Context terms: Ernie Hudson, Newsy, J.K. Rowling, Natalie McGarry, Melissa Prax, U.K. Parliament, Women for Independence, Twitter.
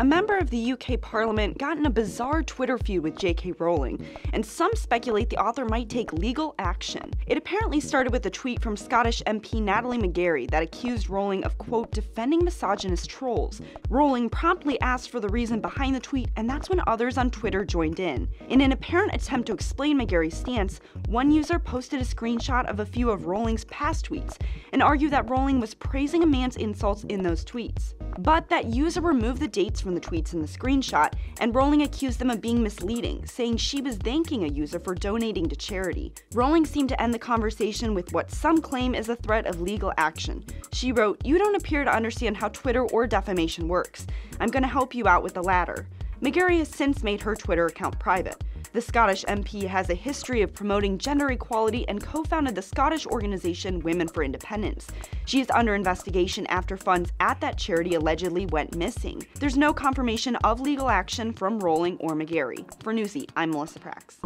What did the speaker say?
A member of the UK Parliament got in a bizarre Twitter feud with J.K. Rowling, and some speculate the author might take legal action. It apparently started with a tweet from Scottish MP Natalie McGarry that accused Rowling of, quote, defending misogynist trolls. Rowling promptly asked for the reason behind the tweet, and that's when others on Twitter joined in. In an apparent attempt to explain McGarry's stance, one user posted a screenshot of a few of Rowling's past tweets and argued that Rowling was praising a man's insults in those tweets. But that user removed the dates from the tweets in the screenshot, and Rowling accused them of being misleading, saying she was thanking a user for donating to charity. Rowling seemed to end the conversation with what some claim is a threat of legal action. She wrote, "You don't appear to understand how Twitter or defamation works. I'm going to help you out with the latter." McGarry has since made her Twitter account private. The Scottish MP has a history of promoting gender equality and co-founded the Scottish organization Women for Independence. She is under investigation after funds at that charity allegedly went missing. There's no confirmation of legal action from Rowling or McGarry. For Newsy, I'm Melissa Prax.